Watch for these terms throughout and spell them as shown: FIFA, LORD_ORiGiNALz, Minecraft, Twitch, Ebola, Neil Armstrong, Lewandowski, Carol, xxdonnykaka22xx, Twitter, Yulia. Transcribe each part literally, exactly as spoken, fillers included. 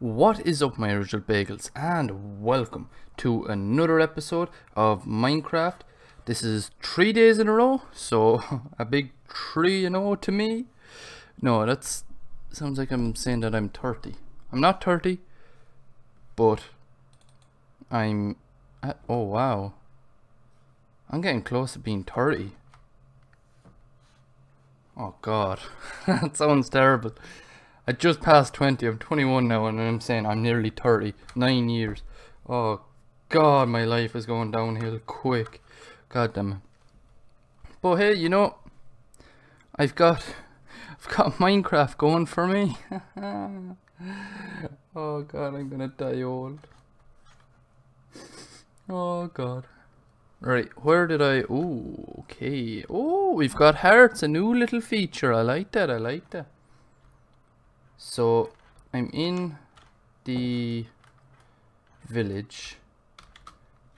What is up, my original bagels, and welcome to another episode of Minecraft. This is three days in a row, so a big three and oh to me. No, that sounds like I'm saying that I'm thirty. I'm not thirty, but I'm at, oh wow, I'm getting close to being thirty. Oh god, that sounds terrible. I just passed twenty, I'm twenty-one now, and I'm saying I'm nearly thirty, nine years. Oh god, my life is going downhill quick. God damn it. But hey, you know, I've got I've got Minecraft going for me. Oh god, I'm gonna die old. Oh god. Right, where did I ooh, okay. Oh, we've got hearts, a new little feature. I like that, I like that. So I'm in the village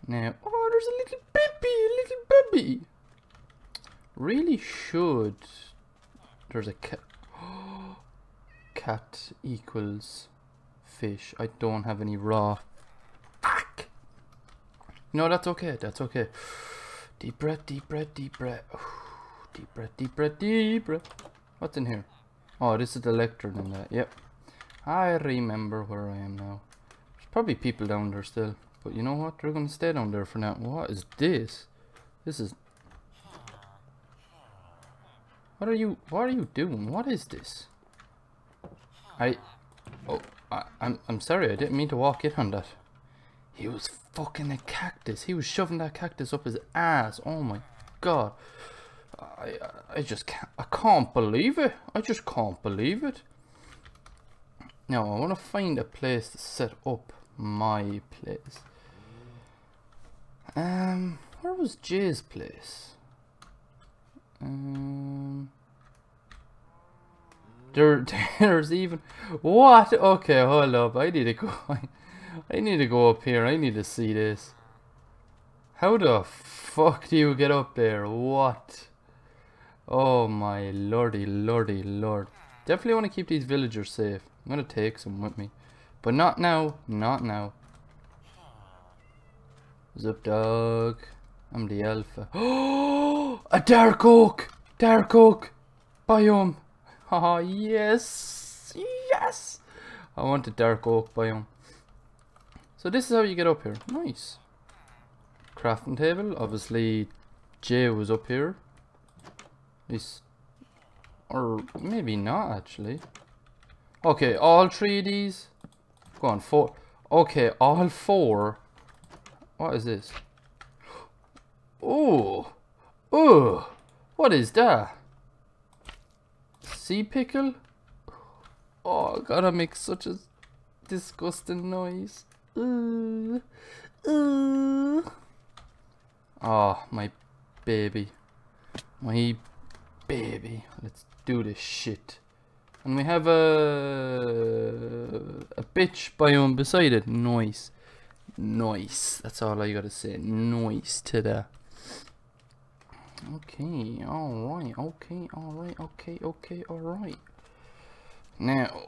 now. Oh, there's a little baby, a little baby. Really should. There's a cat. Oh, cat equals fish. I don't have any raw. Fuck. No, that's okay. That's okay. Deep breath, deep breath, deep breath. Deep breath, deep breath, deep breath. What's in here? Oh, this is the lectern and that, yep. I remember where I am now. There's probably people down there still. But you know what? They're going to stay down there for now. What is this? This is... What are you... What are you doing? What is this? I... Oh, I, I'm, I'm sorry. I didn't mean to walk in on that. He was fucking a cactus. He was shoving that cactus up his ass. Oh my god. I, I just can't, I can't believe it. I just can't believe it. Now I want to find a place to set up my place. Um, where was Jay's place? Um, there, there's even, what? Okay, hold up. I need to go, I need to go up here. I need to see this. How the fuck do you get up there? What? Oh my lordy, lordy, lord. Definitely want to keep these villagers safe. I'm going to take some with me. But not now, not now. What's up, dog? I'm the alpha. Oh, a dark oak! Dark oak! Biome! Haha, oh, yes! Yes! I want a dark oak biome. So this is how you get up here. Nice. Crafting table. Obviously, Jay was up here. This, or maybe not actually. Okay, all three of these. Go on, four. Okay, all four. What is this? Oh, oh, what is that? Sea pickle? Oh god, I make such a disgusting noise. Ooh, ooh. Oh, my baby, my. Baby, let's do this shit. And we have a a bitch biome beside it. Nice, nice. That's all I gotta say. Nice to that. Okay, all right. Okay, all right. Okay, okay, all right. Now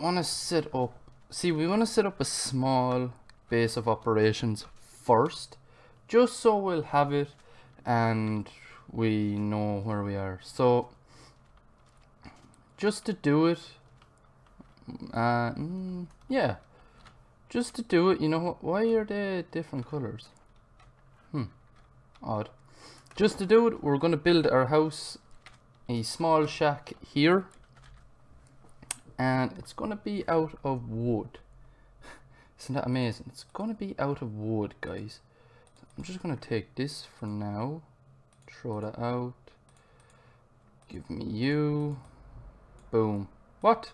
we wanna set up. See, we wanna set up a small base of operations first, just so we'll have it and. We know where we are, so just to do it uh, mm, yeah just to do it you know why are they different colors? Hmm odd. Just to do it, we're gonna build our house, a small shack here, and it's gonna be out of wood. Isn't that amazing? It's gonna be out of wood, guys. I'm just gonna take this for now. Throw that out. Give me you. Boom. What?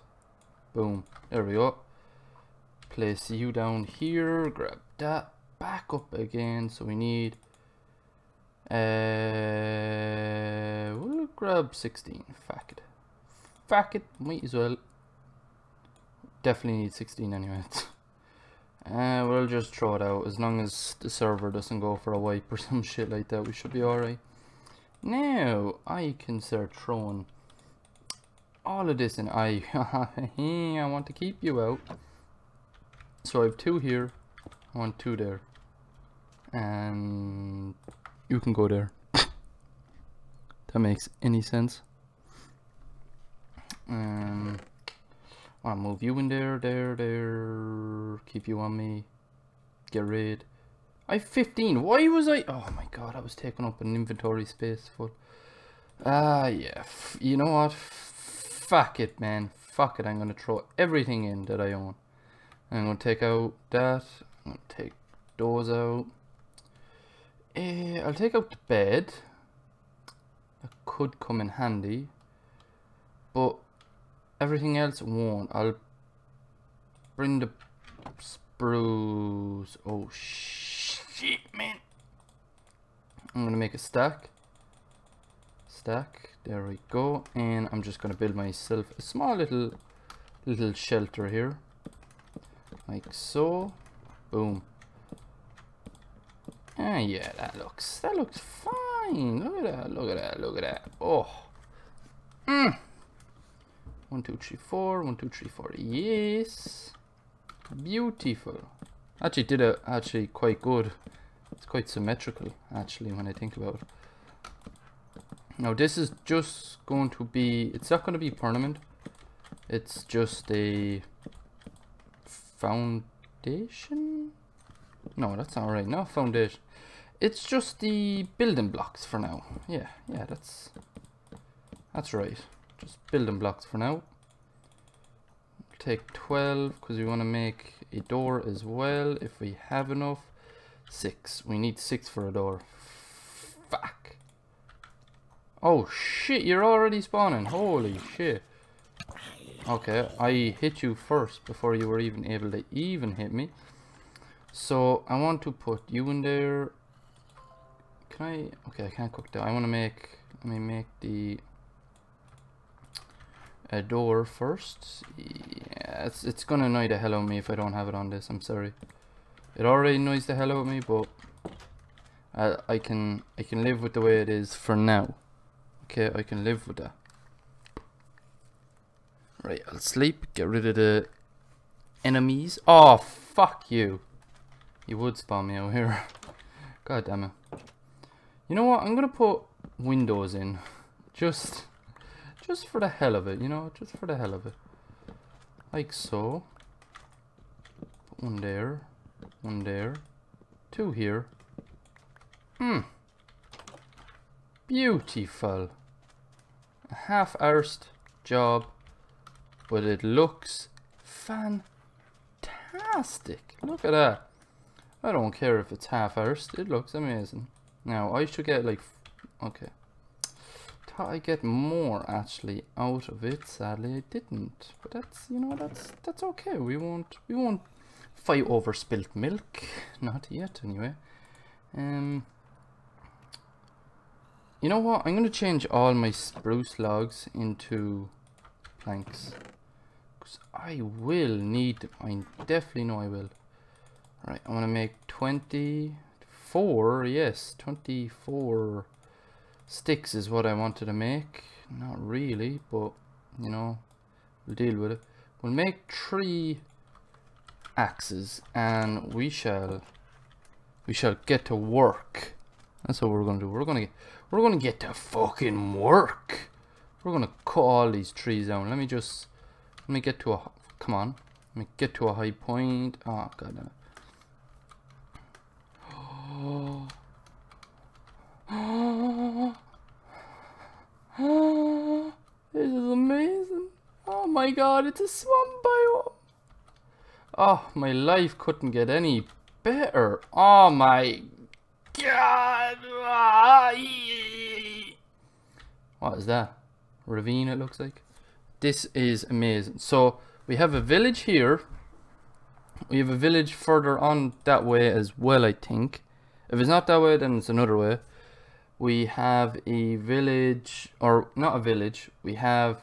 Boom. There we go. Place you down here. Grab that back up again. So we need. Uh, we'll grab sixteen. Fuck it. Fuck it. Might as well. Definitely need sixteen anyway. Uh, we'll just throw it out. As long as the server doesn't go for a wipe or some shit like that, we should be alright. Now I can start throwing all of this, and I I want to keep you out. So I have two here, I want two there, and you can go there. That makes any sense. Um, I'll move you in there, there, there, keep you on me, get rid. I have fifteen, why was I, oh my god, I was taking up an inventory space for, ah uh, yeah, F you know what, F fuck it man, fuck it, I'm going to throw everything in that I own. I'm going to take out that, I'm going to take those out, uh, I'll take out the bed, that could come in handy, but everything else won't. I'll bring the spruce. Oh shit, man. I'm gonna make a stack. Stack. There we go. And I'm just gonna build myself a small little little shelter here. Like so. Boom. Ah yeah, that looks that looks fine. Look at that, look at that, look at that. Oh. Mm. One, two, three, four. One, two, three, four. Yes, beautiful. Actually, did a actually quite good. It's quite symmetrical, actually, when I think about it. Now, this is just going to be. It's not going to be permanent. It's just a foundation. No, that's not right. No foundation. It's just the building blocks for now. Yeah, yeah, that's that's right. Just building blocks for now. Take twelve because we want to make a door as well if we have enough. Six. We need six for a door. Fuck. Oh shit, you're already spawning. Holy shit. Okay, I hit you first before you were even able to even hit me. So I want to put you in there. Can I? Okay, I can't cook that. I want to make. Let me make the. A door first. Yeah, it's, it's gonna annoy the hell out of me if I don't have it on this. I'm sorry. It already annoys the hell out of me, but I, I can I can live with the way it is for now. Okay, I can live with that. Right, I'll sleep. Get rid of the enemies. Oh fuck you! You would spawn me out here. God damn it! You know what? I'm gonna put windows in. Just. Just for the hell of it, you know, just for the hell of it. Like so. Put one there, one there, two here. Hmm. Beautiful. A half-arsed job, but it looks fantastic. Look at that. I don't care if it's half-arsed, it looks amazing. Now, I should get like, okay. I get more actually out of it. Sadly I didn't, but that's, you know, that's that's okay. We won't we won't fight over spilt milk, not yet anyway. Um you know what, I'm gonna change all my spruce logs into planks because I will need them. I definitely know I will. All right, I want to make twenty-four, yes, twenty-four sticks is what I wanted to make. Not really, but you know, we'll deal with it. We'll make three axes and we shall we shall get to work. That's what we're gonna do. We're gonna get we're gonna get to fucking work. We're gonna cut all these trees down. Let me just let me get to a come on. Let me get to a high point. Oh god damn it. Oh. Oh, oh, this is amazing. Oh my god, it's a swamp biome. Oh, my life couldn't get any better. Oh my god. What is that? Ravine, it looks like. This is amazing. So we have a village here. We have a village further on that way as well, I think. If it's not that way, then it's another way. We have a village, or not a village, we have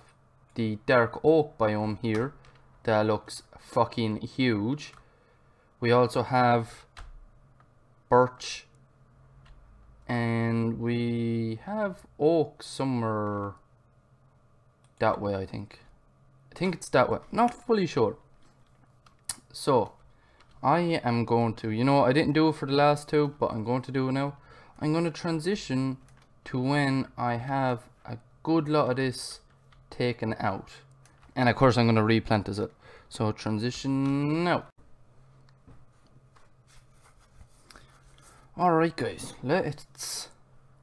the dark oak biome here that looks fucking huge. We also have birch and we have oak somewhere that way, I think. I think it's that way, not fully sure. So I am going to, you know, I didn't do it for the last two, but I'm going to do it now. I'm going to transition to when I have a good lot of this taken out. And of course I'm going to replant this up. So transition now. Alright guys, let's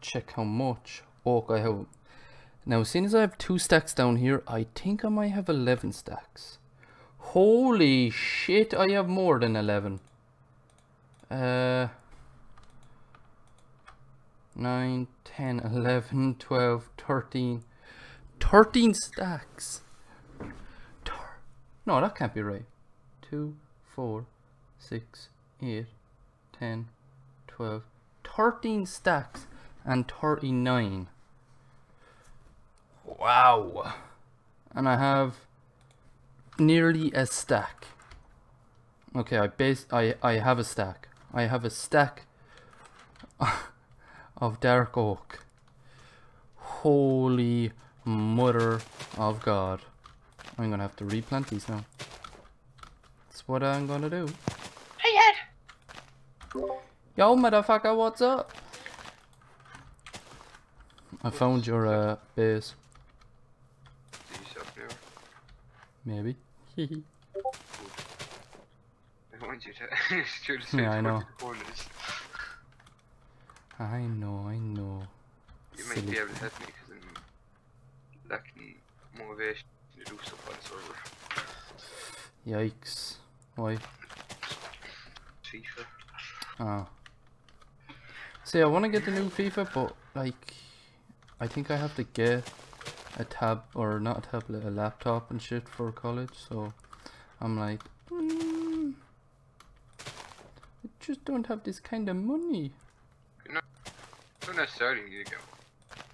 check how much oak I have. Now, seeing as I have two stacks down here, I think I might have eleven stacks. Holy shit, I have more than eleven. Uh, nine, ten, eleven, twelve, thirteen. thirteen stacks. No, that can't be right. two, four, six, eight, ten, twelve, thirteen stacks and thirty-nine. Wow. And I have nearly a stack. Okay, I base I, I have a stack. I have a stack of dark oak. Holy mother of God. I'm gonna have to replant these now. That's what I'm gonna do. Hey, Ed. Yo, motherfucker, what's up? I found your uh, base. Maybe. Hehe. I want you to. Yeah, I know. I know, I know. You might be able to help me because I'm lacking motivation to do stuff on the server. Yikes. Why? FIFA. Ah. See, I want to get the new FIFA, but, like, I think I have to get a tab, or not a tablet, a laptop and shit for college, so I'm like, mm, I just don't have this kind of money. You don't necessarily need to get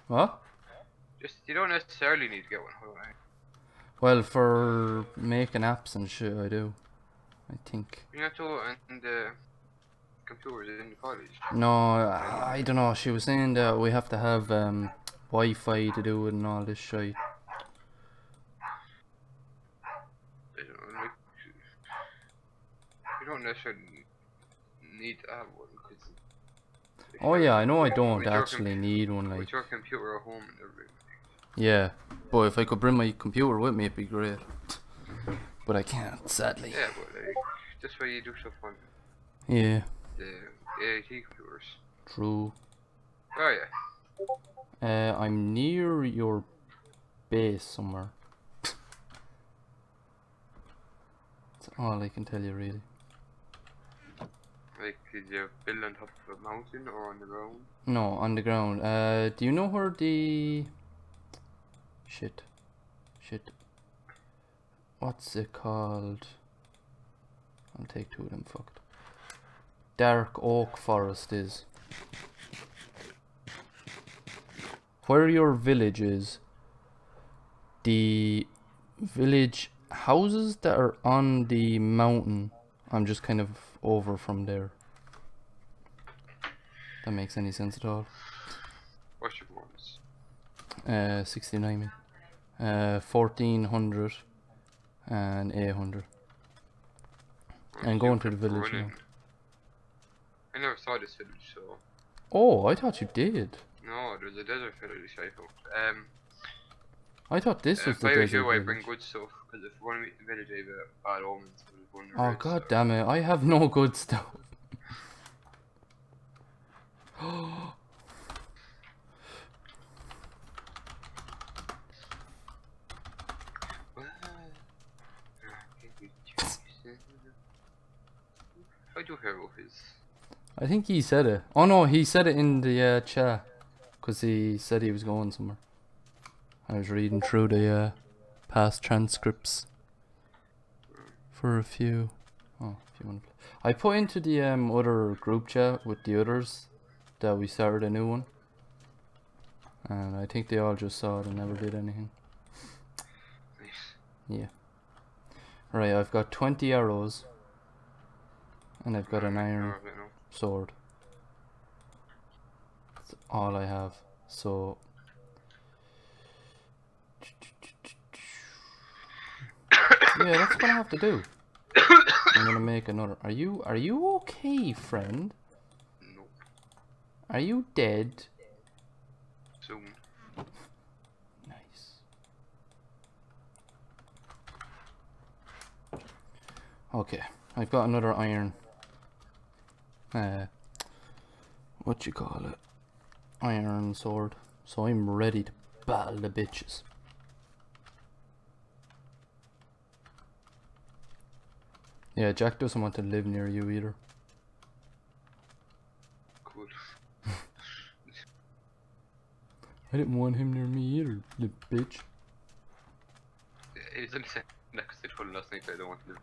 one. What? Just, you don't necessarily need to get one, hold on. Well, for making apps and shit, I do, I think. You're not all in the computers in the college? No, I, I don't know, she was saying that we have to have, um, Wi-Fi to do it and all this shit. You don't necessarily need to have one because. Oh yeah, I know I don't actually need one. Like. With your computer at home and everything. Yeah, but if I could bring my computer with me, it'd be great. But I can't, sadly. Yeah, but like, that's why you do stuff on. Yeah. The A I T computers. True. Oh yeah. Uh, I'm near your base somewhere. That's all I can tell you, really. Like, did you build on top of a mountain or on the ground? No, on the ground. Uh, do you know where the shit, shit? What's it called? I'll take two of them. Fucked. Dark oak forest is. Where your village is, the village houses that are on the mountain, I'm just kind of over from there. If that makes any sense at all. What's your ones? Uh, sixty-nine, uh, fourteen hundred and eight hundred. And going to the village now. I never saw this village, so. Oh, I thought you did. No, there's a desert village, I thought. Um, I thought this uh, was the desert village. If I was you, I bring good stuff, because if one meet the village, I have a bad omens. Oh, red, god so. Damn it, I have no good stuff. How do Harold is? I think he said it. Oh no, he said it in the uh, chat. Because he said he was going somewhere. I was reading through the uh, past transcripts for a few. Oh, if you want to play. I put into the um, other group chat with the others that we started a new one. And I think they all just saw it and never did anything. Yeah. Right, I've got twenty arrows. And I've got an iron sword. All I have, so yeah, that's what I have to do. You know, gonna make another. Are you are you okay, friend? No. Are you dead? Soon. Nice. Okay, I've got another iron. Uh, what you call it? Iron sword. So I'm ready to battle the bitches. Yeah, Jack doesn't want to live near you either. Cool. I didn't want him near me either, the bitch. It's only saying that because they told him last night that I don't want to live.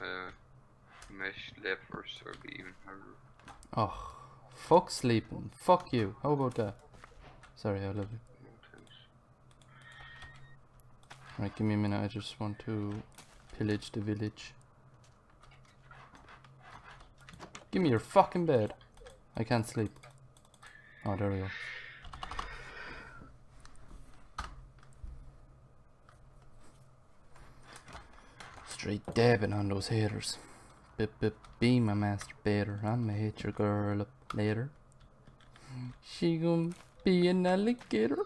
Uh, mesh lepers are even harder. Oh, fuck sleeping. Fuck you. How about that? Sorry, I love you. Alright, give me a minute, I just want to pillage the village. Give me your fucking bed. I can't sleep. Oh, there we go. Straight dabbing on those haters. Bip bip, be my masturbator. I'ma hit your girl up later. She gon' be an alligator.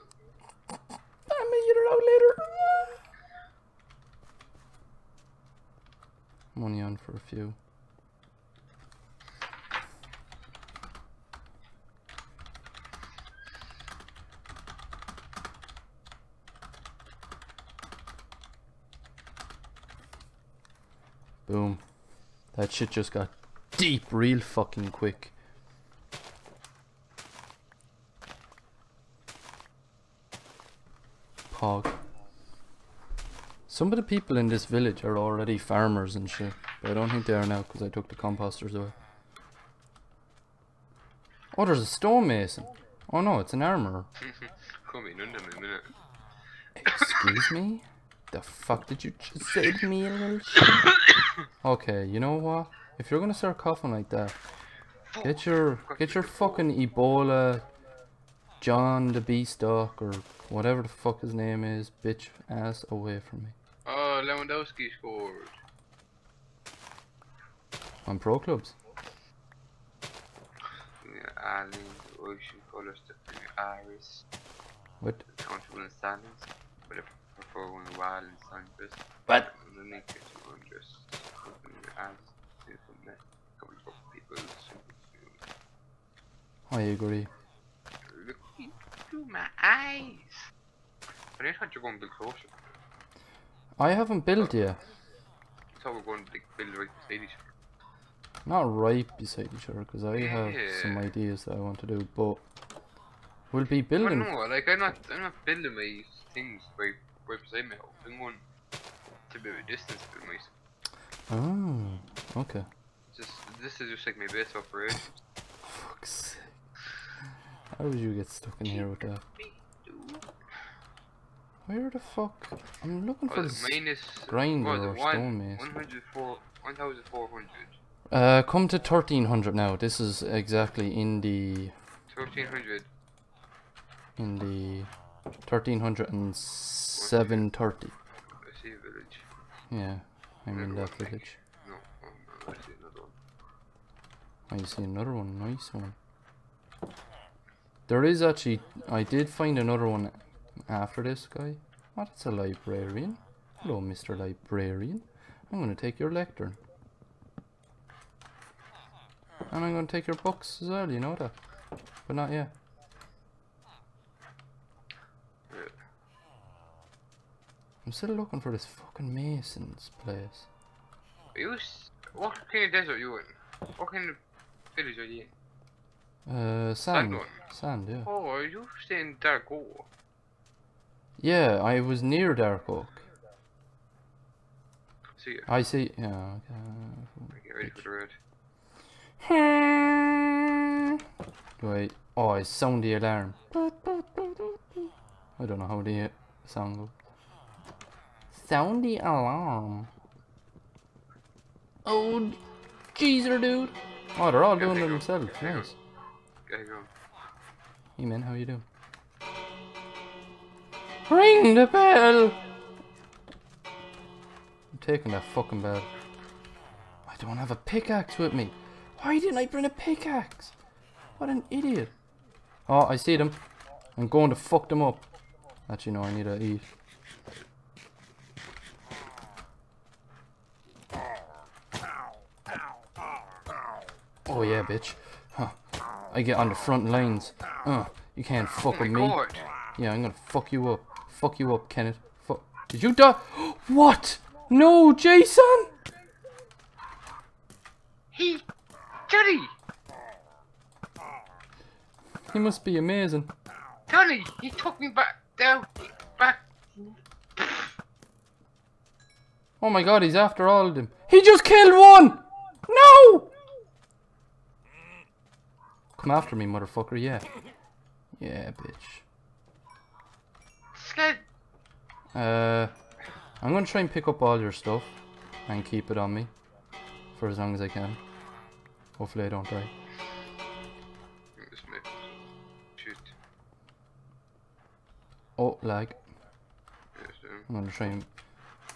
I'ma eat her out later. Money on for a few. Boom. That shit just got deep real fucking quick. Pog. Some of the people in this village are already farmers and shit, but I don't think they are now because I took the composters away. Oh, there's a stonemason. Oh no, it's an armorer. Come in under me a minute. Excuse me? The fuck did you just say to me, little shit? Okay, you know what? If you're gonna start coughing like that, get your get your fucking Ebola, John the Beastock, or whatever the fuck his name is, bitch ass away from me. Oh, Lewandowski scored. On pro clubs. What? What? I agree. Look through my eyes. I thought you were going to build closer. I haven't built yet. I thought we were going to build right beside each other. Not right beside each other, because I yeah. have some ideas that I want to do, but we'll be building. I know, like I'm not, I'm not building my things right, right beside me. I'm going to be a distance from myself. Oh, okay. Just this is just like my base operation. Fuck's sake. How did you get stuck in here with that? Where the fuck? I'm looking for oh, this grinder well, or stone mace. one thousand four hundred. Uh, come to thirteen hundred now. This is exactly in the... thirteen hundred. In the... thirteen hundred and seven thirty. I see a village. Yeah, I'm in that village. No, I see another one. Oh, you see another one. Nice one. There is actually, I did find another one after this guy. What? It's a librarian. Hello, Mister Librarian. I'm going to take your lectern. And I'm going to take your books as well, you know that. But not yet. I'm still looking for this fucking mason's place. Are you s what kind of desert are you in? What kind of village are you in? Uh, sand. Sand, sand, yeah. Oh, are you saying Dark Oak? Yeah, I was near Dark Oak. See I see, yeah. Okay. Get ready for the road. Wait, oh, I sound the alarm. I don't know how the sound goes. Sound the alarm. Oh, geezer, dude. Oh, they're all doing it themselves. Nice. Hey man, how you doing? Ring the bell! I'm taking that fucking bell. I don't have a pickaxe with me. Why didn't I bring a pickaxe? What an idiot. Oh, I see them. I'm going to fuck them up. Actually, no, I need to eat. Oh yeah, bitch. Huh. I get on the front lines. Uh, you can't fuck with me. Yeah, I'm gonna fuck you up. Fuck you up, Kenneth. Fuck. Did you die? What? No, Jason! He... Teddy! He must be amazing. Teddy, he took me back down. Back. Oh my god, he's after all of them. He just killed one! No! Come after me, motherfucker, yeah. Yeah, bitch. Sled. Uh, I'm gonna try and pick up all your stuff and keep it on me for as long as I can. Hopefully I don't die. Oh, lag. I'm gonna try and...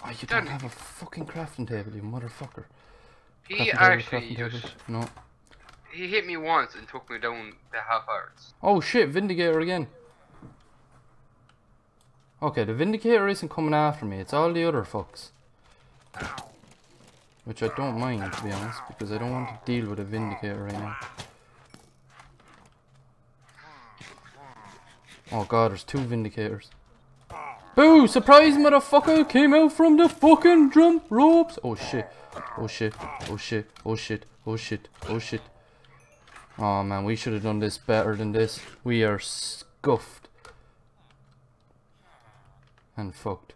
Oh, you don't have a fucking crafting table, you motherfucker. He actually just... No. He hit me once and took me down the half hours. Oh shit, Vindicator again. Okay, the Vindicator isn't coming after me, it's all the other fucks. Which I don't mind, to be honest, because I don't want to deal with a Vindicator right now. Oh god, there's two Vindicators. Boo! Surprise, motherfucker! Came out from the fucking jump ropes! Oh shit. Oh shit. Oh shit. Oh shit. Oh shit. Oh shit. Oh man, we should have done this better than this. We are scuffed. And fucked.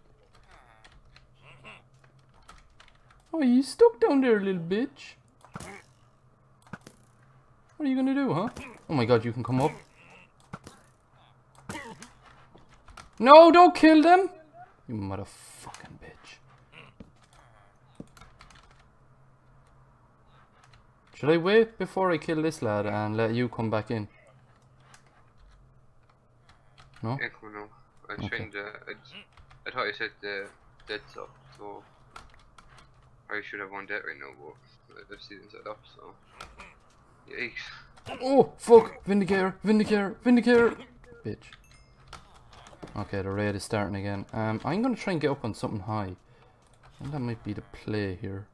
Oh, you stuck down there, little bitch. What are you gonna do, huh? Oh my god, you can come up. No, don't kill them! You motherfucking bitch. Should I wait before I kill this lad and let you come back in? No? Yeah, cool, no. I okay. changed, uh, I, just, I thought you said the dead's up, so I should have one dead right now, but I've seen them set up, so yikes. Oh, fuck! Vindicator! Vindicator! Vindicator! Bitch. Okay, the raid is starting again. Um, I'm gonna try and get up on something high. And that might be the play here.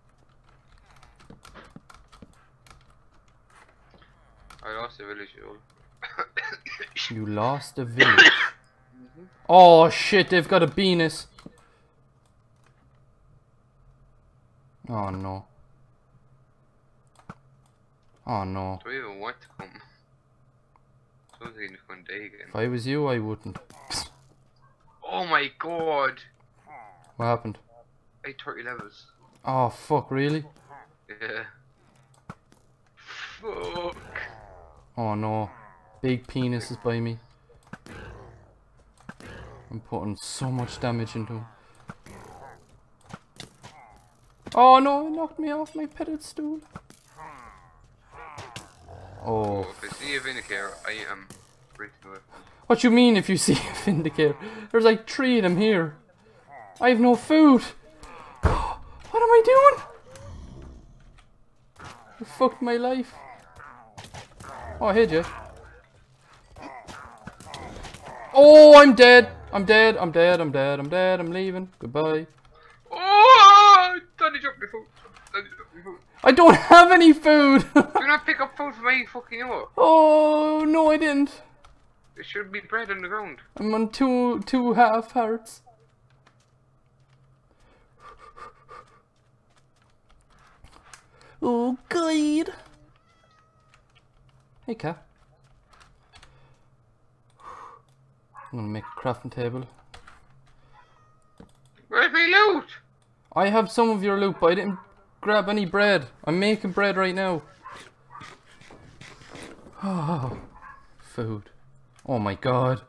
I lost the village. You lost the village. Mm-hmm. Oh shit! They've got a Venus. Oh no. Oh no. Do you even want to come? I don't think it's gonna die again. If I was you, I wouldn't. Oh my god! What happened? eight thirty levels. Oh fuck, really? Yeah. Fuck. Oh no. Big penis is by me. I'm putting so much damage into him. Oh no, it knocked me off my pedestal. Oh. If I see a Vindicator, I am breaking away. What you mean if you see a Vindicator? There's like three of them here. I have no food. What am I doing? You fucked my life. Oh, I hit you. Oh, I'm dead. I'm dead. I'm dead. I'm dead. I'm dead. I'm leaving. Goodbye. Oh, Daddy dropped me food. Daddy dropped me food. I don't have any food. Did I pick up food from any fucking hour? Oh, no, I didn't. It should be bread on the ground. I'm on two, two half hearts. Oh, God. Hey, cat. I'm gonna make a crafting table. Where's my loot? I have some of your loot, but I didn't grab any bread. I'm making bread right now. Oh, food. Oh my god.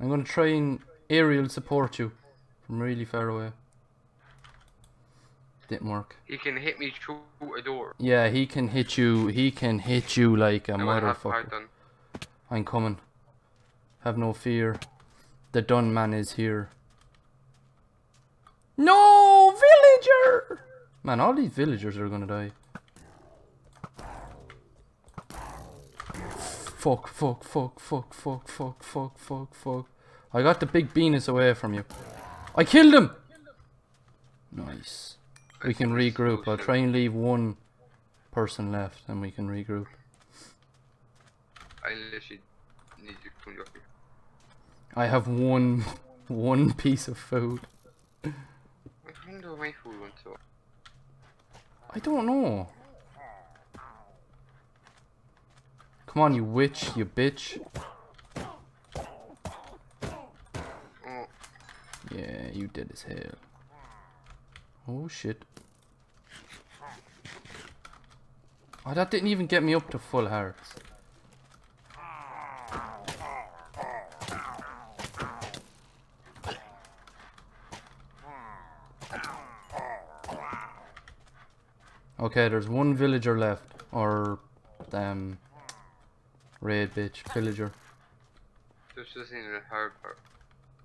I'm gonna try and aerial support you from really far away. Didn't work. He can hit me through a door. Yeah, he can hit you. He can hit you like a no, motherfucker. I'm coming. Have no fear. The Dun Man is here. No! Villager! Man, all these villagers are gonna die. Fuck, fuck, fuck, fuck, fuck, fuck, fuck, fuck, fuck. I got the big penis away from you. I killed him! Nice. We can regroup. I'll try and leave one person left and we can regroup. I literally need you to come up here. I have one one piece of food. I wonder where my food went to. I don't know. Come on, you witch, you bitch. Oh. Yeah, you dead as hell. Oh shit. Oh, that didn't even get me up to full hearts. Okay, there's one villager left, or um, raid bitch, pillager. This isn't the hard part.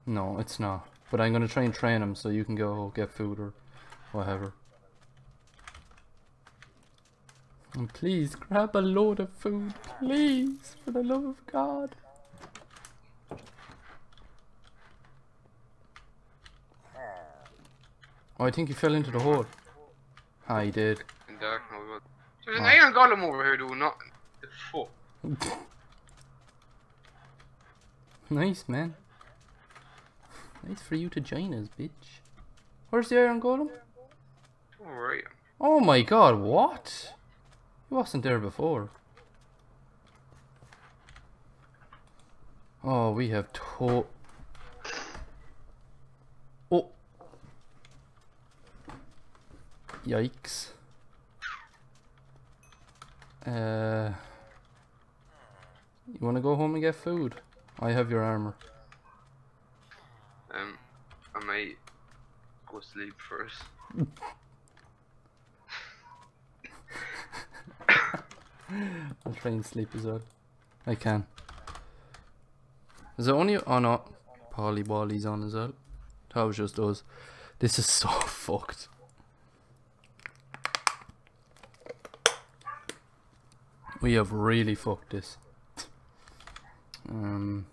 No, it's not. But I'm gonna try and train him so you can go get food or whatever. And please grab a load of food, please, for the love of God. Oh, I think he fell into the hole. Ah, he did. Dark, no, there's an oh. iron golem over here doing nothing. The fuck. Nice, man. Nice for you to join us, bitch. Where's the iron golem? Where are you? Oh my god, what? He wasn't there before. Oh, we have to. Oh. Yikes. Uh, you want to go home and get food? I have your armor. Um, I might go sleep first. I'll try and sleep as well. I can. Is it only? Oh no, Polly Wally's on as well. That was just us. This is so fucked. We have really fucked this. Um,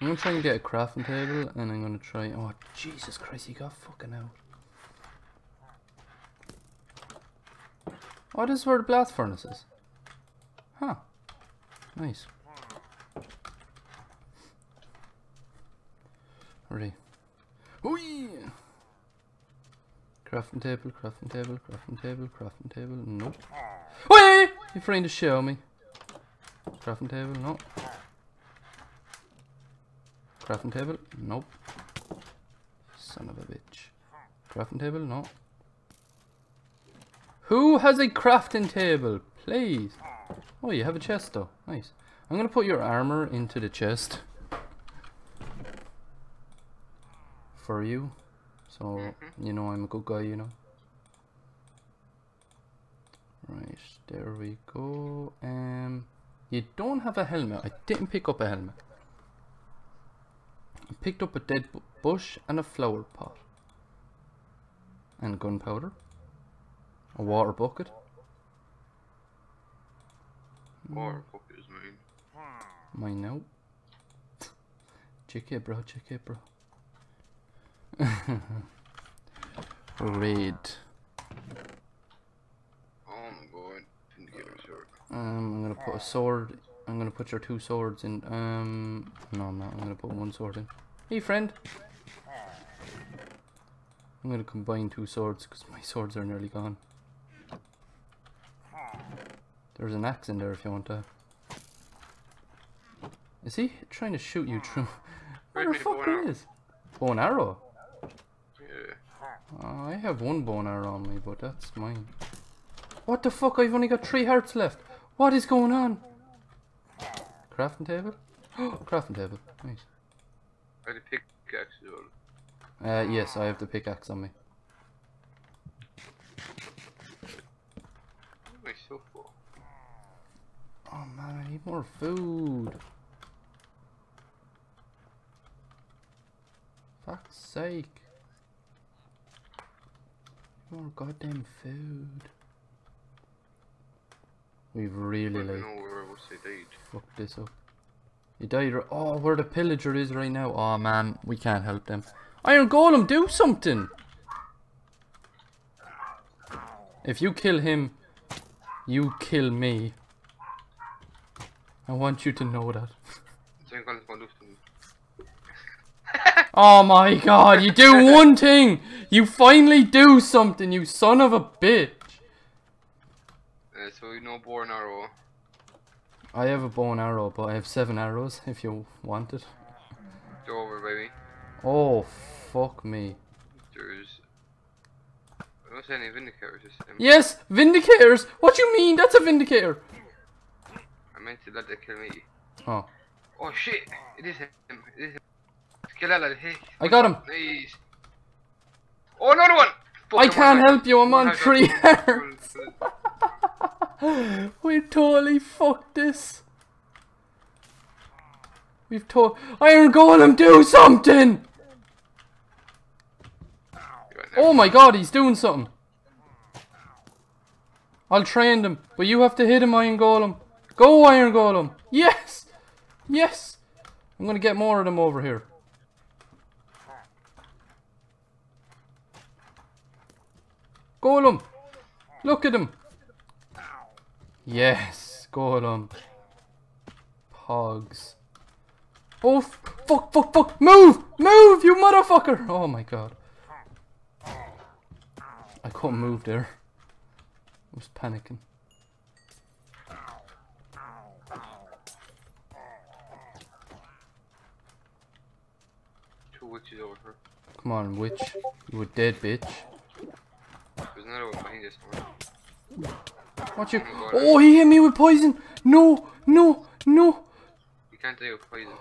I'm gonna try and get a crafting table, and I'm gonna try. Oh Jesus Christ! He got fucking out. Oh, this is where the blast furnace is. Huh? Nice. Ready? Whee! Crafting table, crafting table, crafting table, crafting table. Nope. Wait! You're trying to show me. Crafting table, no. Crafting table, nope. Son of a bitch. Crafting table, no. Who has a crafting table? Please. Oh, you have a chest though. Nice. I'm gonna put your armor into the chest. For you. So, you know I'm a good guy, you know. Right, there we go. Um, you don't have a helmet. I didn't pick up a helmet. I picked up a dead bu bush and a flower pot. And gunpowder. A water bucket. Water bucket is mine. Mine now. Check it, bro. Check it, bro. Raid. Um, I'm gonna put a sword. I'm gonna put your two swords in. Um, no, I'm not. I'm gonna put one sword in. Hey, friend. I'm gonna combine two swords because my swords are nearly gone. There's an axe in there if you want that. Is he trying to shoot you through? Where the fuck he is? Bow and arrow. Yeah. Uh, I have one bow and arrow on me, but that's mine. What the fuck? I've only got three hearts left. What is going on? Crafting table? Crafting table. Nice. Are the pickaxes on? Uh, yes, I have the pickaxe on me. What am I so full? Oh man, I need more food. fuck's sake. More goddamn food. We've really like fucked this up. You died. Oh, where the pillager is right now. Oh man, we can't help them. Iron Golem, do something. If you kill him, you kill me. I want you to know that. Oh my god, you do one thing! You finally do something, you son of a bitch! Uh, so no bow and arrow. I have a bow and arrow, but I have seven arrows if you want it. It's over, baby. Oh, fuck me. There's... I don't see any vindicators. Yes! Vindicators! What do you mean? That's a vindicator! I meant to let that kill me. Oh. Oh shit! It is him. It is him. I got him! Nice. Oh, another one! Fuck, I can't one help you, I'm on three hearts! We totally fucked this! We've to- Iron Golem, do something! Oh my god, he's doing something! I'll train them, but you have to hit him, Iron Golem! Go, Iron Golem! Yes! Yes! I'm gonna get more of them over here. Golem! Look at him! Yes! Golem! Pogs! Oh fuck fuck fuck! Move! Move you motherfucker! Oh my god. I couldn't move there. I was panicking. Two witches over here. Come on witch. You a dead bitch. Watch you. Oh, he hit me with poison. No, no, no. You can't take with poison.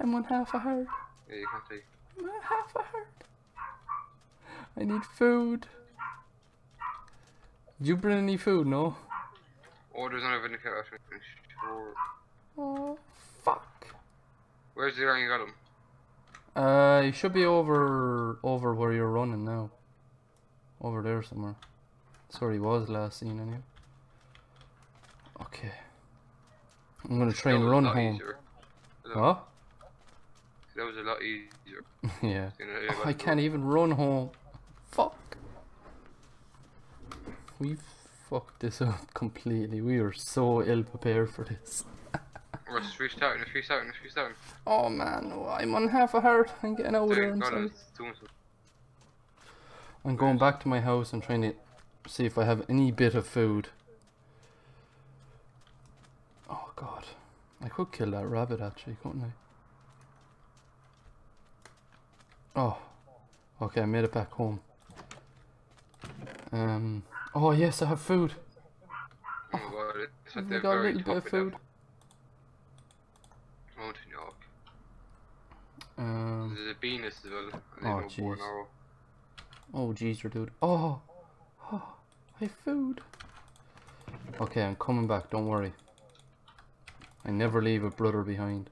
I'm on half a heart. Yeah, you can't take. I'm on half a heart. I need food. Did you bring any food? No. Oh, there's another vindicator. Sure. Oh, fuck. Where's the guy you got him? Uh, he should be over, over where you're running now. Over there somewhere. That's where he was last seen anyway. Okay. I'm gonna try and run home. Huh? That was a lot easier. Yeah. Oh, I can't even run home. Fuck. We fucked this up completely. We are so ill prepared for this. We're just restarting, it's restarting, it's restarting. Oh man, oh, I'm on half a heart. I'm getting out there inside. I'm going back to my house and trying to see if I have any bit of food. Oh god. I could kill that rabbit actually, couldn't I? Oh. Okay, I made it back home. Um. Oh yes, I have food. Oh, I got a little bit of food. Um, There's a Venus as well. Oh jeez. Oh geezer dude. Oh, oh, I have food. Okay, I'm coming back, don't worry. I never leave a brother behind.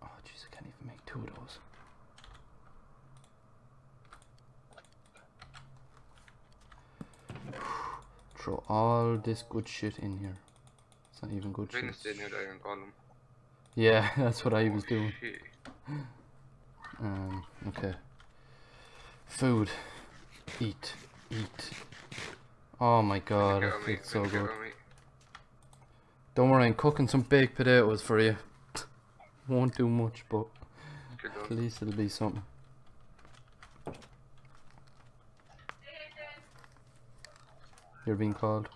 Oh jeez, I can't even make two of those. Throw all this good shit in here. It's not even good Venus shit. Yeah, that's what I was doing. Um, okay. Food. Eat. Eat. Oh my god, I feel so good. Don't worry, I'm cooking some baked potatoes for you. Won't do much, but at least it'll be something. You're being called.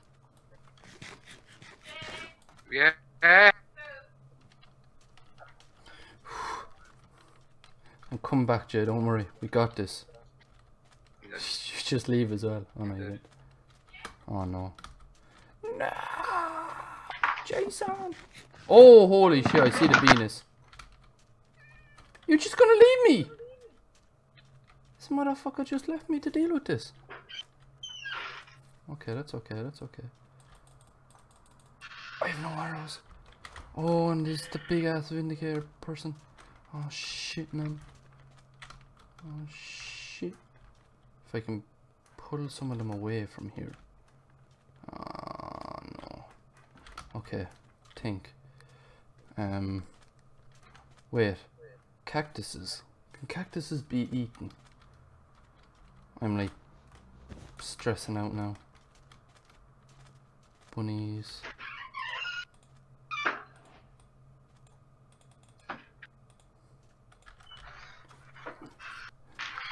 Yeah. I'm coming back, Jay, don't worry. We got this. You just leave as well. Oh, no, you did. Oh, no. No! Jason! Oh, holy shit, I see the Venus. You're just gonna leave me! This motherfucker just left me to deal with this. Okay, that's okay, that's okay. I have no arrows. Oh, and this is the big ass vindicator person. Oh shit, man. Oh shit. If I can pull some of them away from here. Oh no. Okay, think. Um. Wait. Cactuses. Can cactuses be eaten? I'm like stressing out now. Bunnies.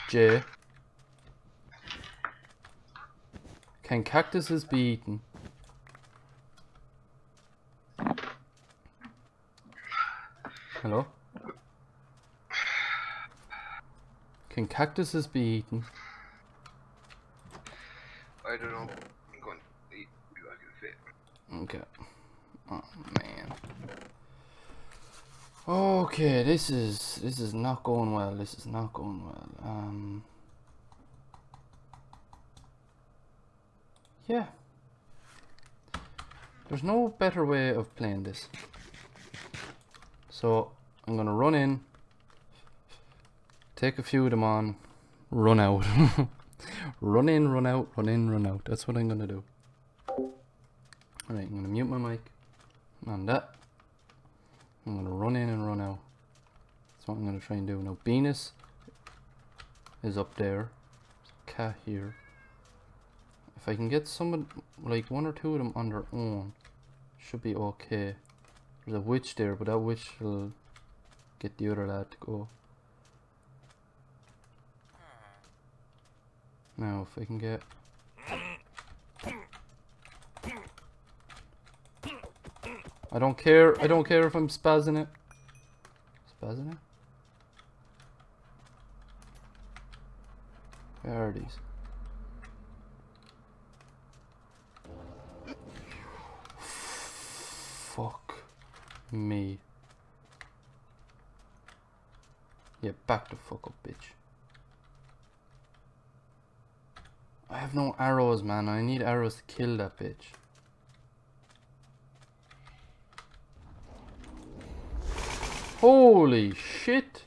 Jay. Can cactuses be eaten? Hello? Can cactuses be eaten? I don't know. I'm going to eat if I can fit. Okay. Oh man. Okay, this is this is not going well. This is not going well. Um. Yeah. There's no better way of playing this. So I'm gonna run in, take a few of them on, run out. Run in, run out, run in, run out. That's what I'm gonna do. Alright, I'm gonna mute my mic. On that. I'm gonna run in and run out. That's what I'm gonna try and do. Now Venus is up there. There's a cat here. If I can get some, like one or two of them on their own, should be okay. There's a witch there, but that witch will get the other lad to go. Now if I can get I don't care, I don't care if I'm spazzing it. Spazzing it? Where are these? Fuck me. Yeah, back the fuck up, bitch. I have no arrows, man. I need arrows to kill that bitch. Holy shit!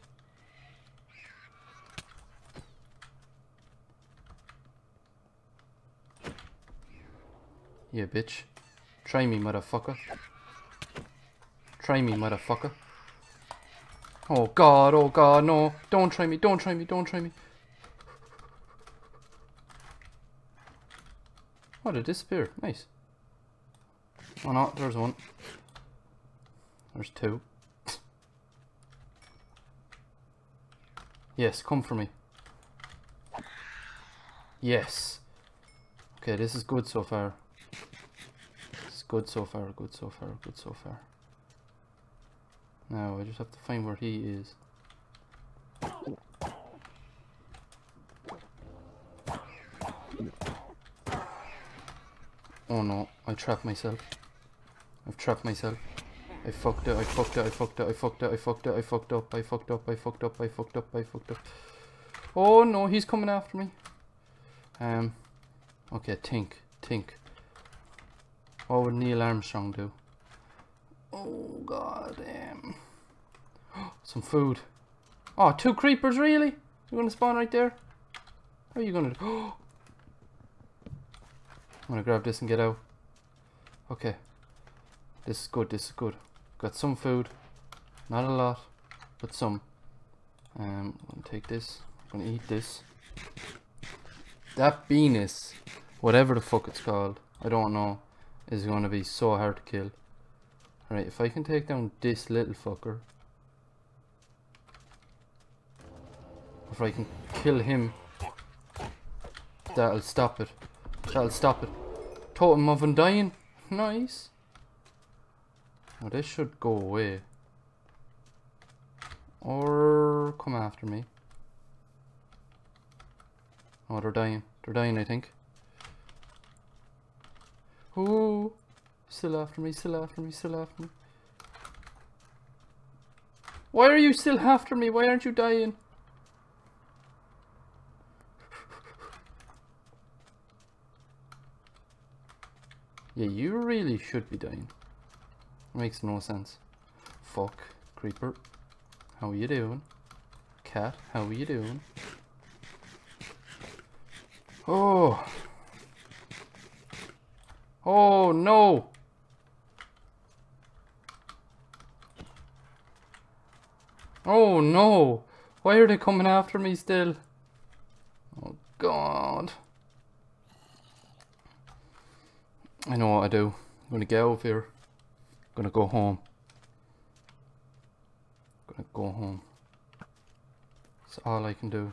Yeah, bitch. Try me, motherfucker. Try me, motherfucker. Oh god, oh god, no. Don't try me, don't try me, don't try me. Oh, they disappear. Nice. Oh no, there's one. There's two. Yes, come for me. Yes. Okay, this is good so far. It's good so far, good so far, good so far. Now I just have to find where he is. Oh no, I trapped myself. I've trapped myself. I fucked up, I fucked up, I fucked up, I fucked up, I fucked up, I fucked up, I fucked up, I fucked up, I fucked up, I fucked up. Oh no, he's coming after me. Um, okay, think, think. What would Neil Armstrong do? Oh god damn. Some food. Oh, two creepers, really? You're gonna spawn right there? What are you gonna do? I'm gonna grab this and get out. Okay. This is good, this is good. Got some food, not a lot, but some. Um, I'm gonna take this, I'm gonna eat this. That Venus, whatever the fuck it's called, I don't know, is gonna be so hard to kill. Alright, if I can take down this little fucker, if I can kill him, that'll stop it, that'll stop it. Totem of Undying, nice. Well, this should go away. Or come after me. Oh, they're dying. They're dying, I think. Ooh. Still after me, still after me, still after me. Why are you still after me? Why aren't you dying? Yeah, you really should be dying. Makes no sense. Fuck. Creeper. how you doing? Cat, how you doing? Oh! Oh no! Oh no! Why are they coming after me still? Oh god! I know what I do. I'm gonna get out of here. I'm gonna go home. I'm gonna go home. That's all I can do.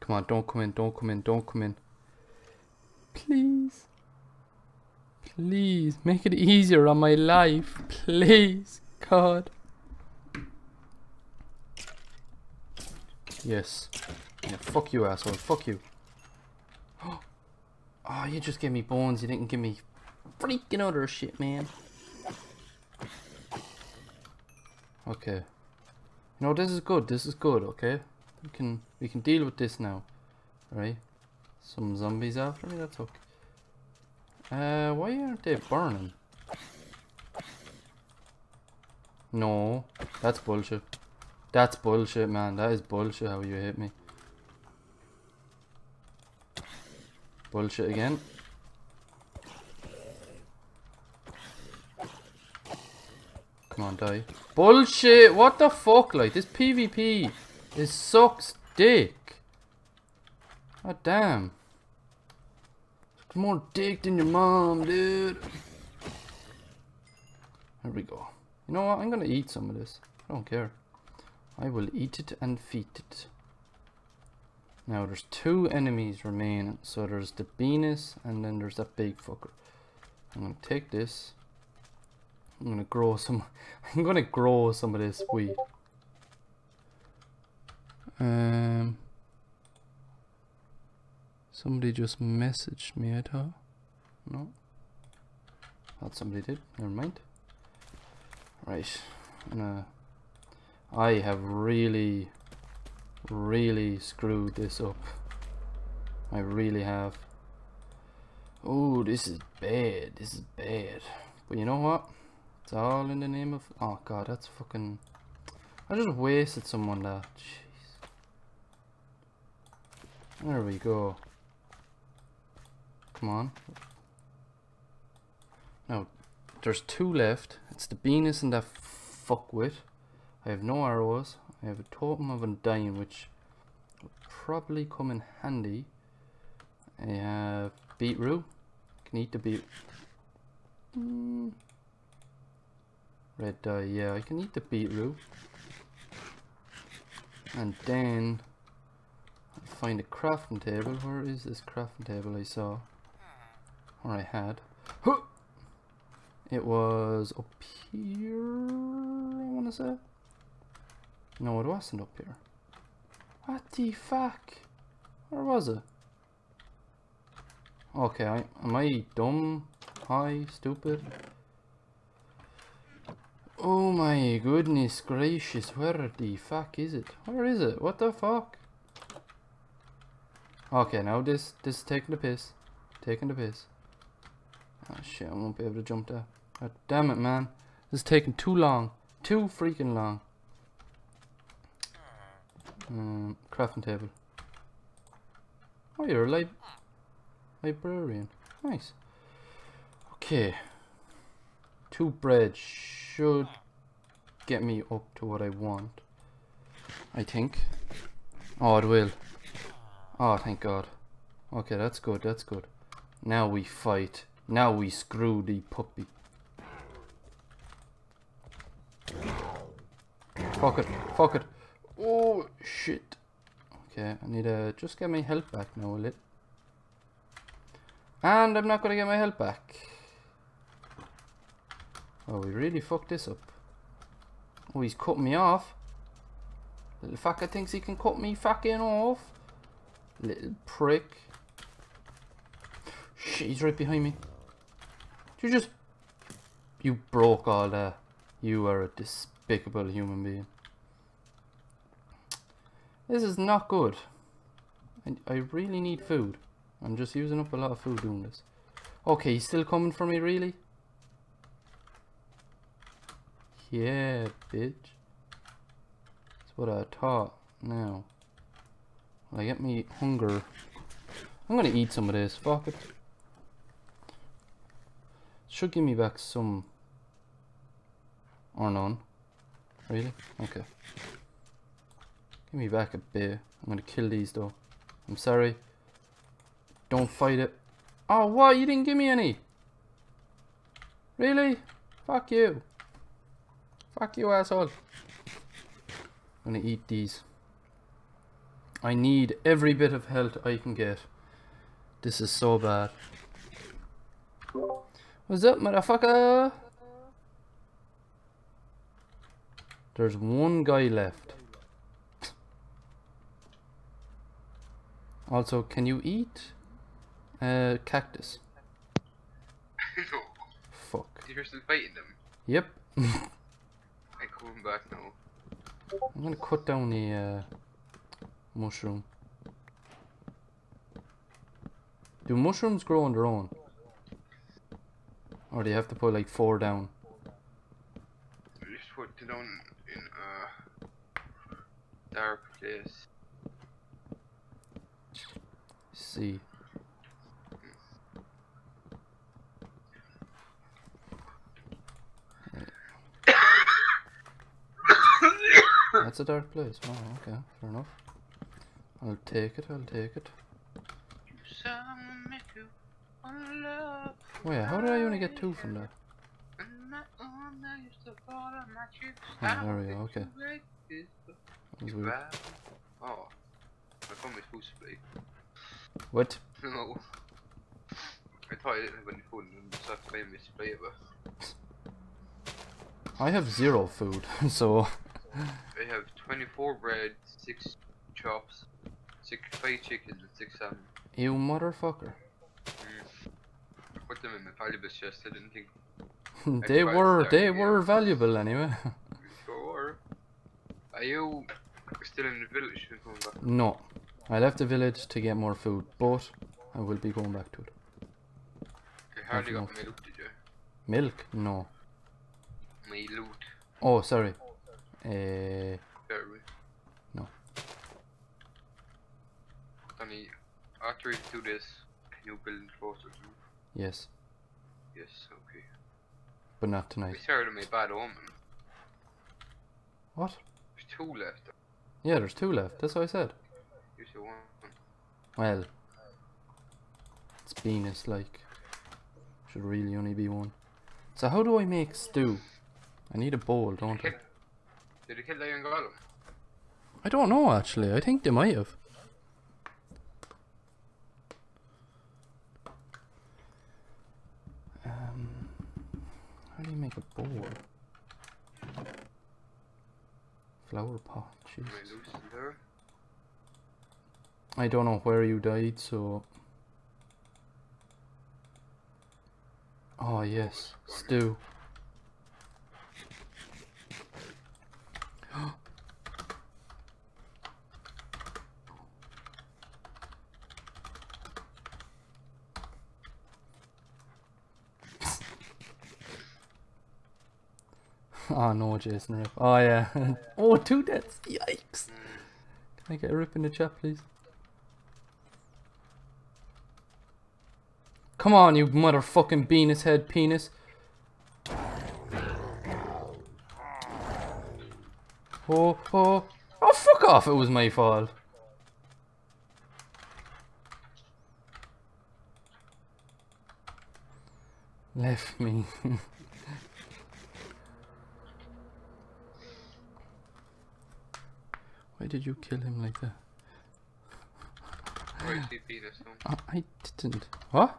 Come on, don't come in, don't come in, don't come in. Please. Please, make it easier on my life. Please, God. Yes. Yeah, fuck you, asshole. Fuck you. Oh, you just gave me bones. You didn't give me freaking other shit, man. Okay. No, this is good. This is good, okay? We can, we can deal with this now. Right? Some zombies after me? That's okay. Uh, why aren't they burning? No. That's bullshit. That's bullshit, man. That is bullshit how you hit me. Bullshit again. Come on, die. Bullshit! What the fuck, like? This PvP is sucks dick. God damn. It's more dick than your mom, dude. There we go. You know what? I'm gonna eat some of this. I don't care. I will eat it and feed it. Now there's two enemies remaining. So there's the Venus and then there's that big fucker. I'm gonna take this. I'm gonna grow some. I'm gonna grow some of this weed. Um. Somebody just messaged me, I thought. No. Thought somebody did. Never mind. Right. I'm gonna. I have really, really screwed this up. I really have. Oh, this is bad. This is bad. But you know what? It's all in the name of... Oh, God, that's fucking... I just wasted someone there. Jeez. There we go. Come on. Now, there's two left. It's the Venus and that fuckwit. I have no arrows. I have a totem of undying, which will probably come in handy. I have beetroot. Can eat the beetroot. Mm. Red dye, yeah, I can eat the beetroot. And then I find a crafting table. Where is this crafting table I saw? Or I had. Huh! It was up here, I wanna say. No, it wasn't up here. What the fuck? Where was it? Okay, I, am I dumb? Hi, stupid? Oh my goodness gracious, where the fuck is it? Where is it? What the fuck? Okay, now this, this is taking the piss. Taking the piss. Oh shit, I won't be able to jump there. God damn it, man. This is taking too long. Too freaking long. Um, crafting table. Oh, you're a lib librarian. Nice. Okay. Two bread should get me up to what I want. I think. Oh, it will. Oh, thank God. Okay, that's good. That's good. Now we fight. Now we screw the puppy. Fuck it. Fuck it. Oh shit. Okay, I need to just get my health back now a little. And I'm not gonna get my health back. Oh, we really fucked this up. Oh, he's cutting me off. Little fucker thinks he can cut me fucking off. Little prick. Shit, he's right behind me. You just... You broke all that. You are a despicable human being. This is not good. I, I really need food. I'm just using up a lot of food doing this. Okay, he's still coming for me, really? Yeah, bitch. That's what I taught. Now, when I get me hunger, I'm gonna eat some of this. Fuck it. Should give me back some. Or none. Really? Okay. Give me back a bit. I'm gonna kill these though. I'm sorry. Don't fight it. Oh, what? You didn't give me any? Really? Fuck you. Fuck you, asshole. I'm gonna eat these. I need every bit of health I can get. This is so bad. What's up, motherfucker? There's one guy left. Also, can you eat uh, cactus? No. Fuck. You're still fighting them? Yep. I come back now. I'm gonna cut down the uh, mushroom. Do mushrooms grow on their own? Or do you have to put like four down? You just put it down in a dark place. See. That's a dark place. Oh, okay, fair enough. I'll take it, I'll take it. Oh yeah, how did I only get two from there? Oh, there we go, okay. That was weird. Oh, I found my food supply. What? No. I thought I didn't have any food and just have to find my supply, but... I have zero food, so... I have twenty-four bread, six chops, six five chickens, and six salmon. You motherfucker. Mm. I put them in the valuables chest, I didn't think... they were, they yeah. were valuable anyway. Sure. Are you still in the village? No. I left the village to get more food, but I will be going back to it. You hardly got milk, did you? Milk? No. My loot. Oh, sorry. Uh, no. Sonny, after we do this, can you build forces? Yes. Yes, okay. But not tonight. We started with a bad omen. What? There's two left. Yeah, there's two left. That's what I said. You said one. Well, it's Venus like. Should really only be one. So how do I make stew? I need a bowl, don't I? Did they kill the young golem? I don't know actually, I think they might have. Um, how do you make a bowl? Flower pot, Jesus. I don't know where you died, so... Oh yes, stew. Oh no, Jason Rip. Oh yeah. Oh, two deaths. Yikes. Can I get a rip in the chat, please? Come on, you motherfucking Venus head penis. Oh, oh. Oh, fuck off. It was my fault. Left me. Why did you kill him like that? Why did he beat us home? I didn't. What?